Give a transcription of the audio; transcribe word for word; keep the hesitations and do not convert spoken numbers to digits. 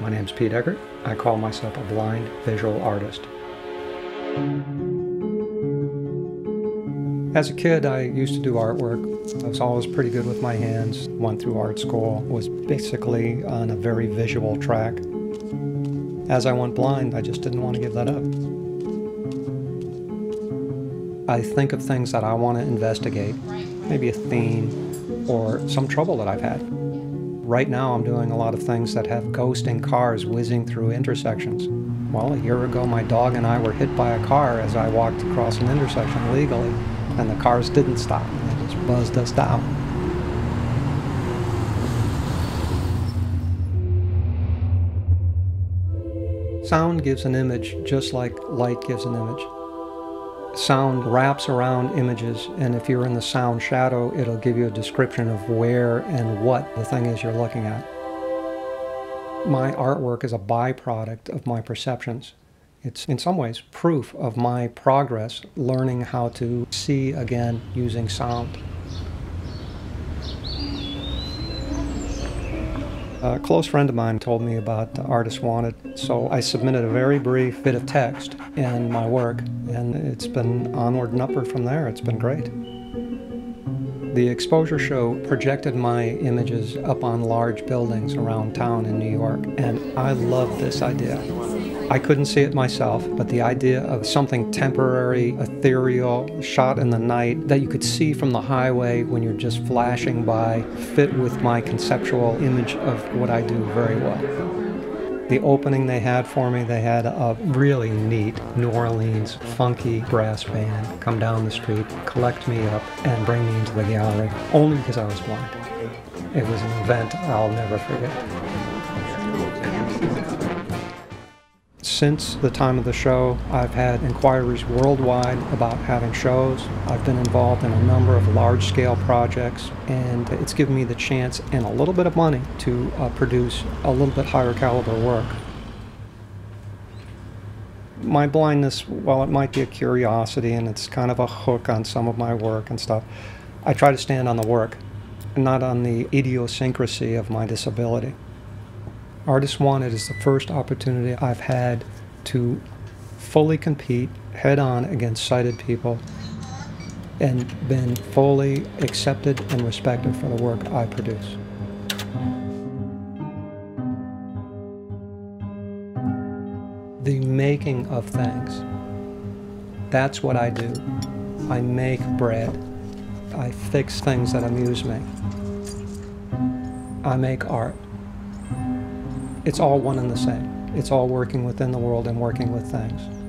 My name's Pete Eckert. I call myself a blind visual artist. As a kid, I used to do artwork. I was always pretty good with my hands. Went through art school, was basically on a very visual track. As I went blind, I just didn't want to give that up. I think of things that I want to investigate, maybe a theme or some trouble that I've had. Right now, I'm doing a lot of things that have ghosting cars whizzing through intersections. Well, a year ago, my dog and I were hit by a car as I walked across an intersection illegally, and the cars didn't stop. They just buzzed us down. Sound gives an image just like light gives an image. Sound wraps around images, and if you're in the sound shadow, it'll give you a description of where and what the thing is you're looking at. My artwork is a byproduct of my perceptions. It's in some ways proof of my progress learning how to see again using sound. A close friend of mine told me about Artists Wanted, so I submitted a very brief bit of text in my work, and it's been onward and upward from there. It's been great. The exposure show projected my images up on large buildings around town in New York, and I love this idea. I couldn't see it myself, but the idea of something temporary, ethereal, shot in the night that you could see from the highway when you're just flashing by fit with my conceptual image of what I do very well. The opening they had for me, they had a really neat New Orleans funky brass band come down the street, collect me up, and bring me into the gallery, only because I was blind. It was an event I'll never forget. Since the time of the show, I've had inquiries worldwide about having shows. I've been involved in a number of large-scale projects, and it's given me the chance and a little bit of money to uh, produce a little bit higher caliber work. My blindness, while it might be a curiosity and it's kind of a hook on some of my work and stuff, I try to stand on the work, not on the idiosyncrasy of my disability. Artists Wanted is the first opportunity I've had to fully compete head-on against sighted people and been fully accepted and respected for the work I produce. The making of things. That's what I do. I make bread. I fix things that amuse me. I make art. It's all one and the same. It's all working within the world and working with things.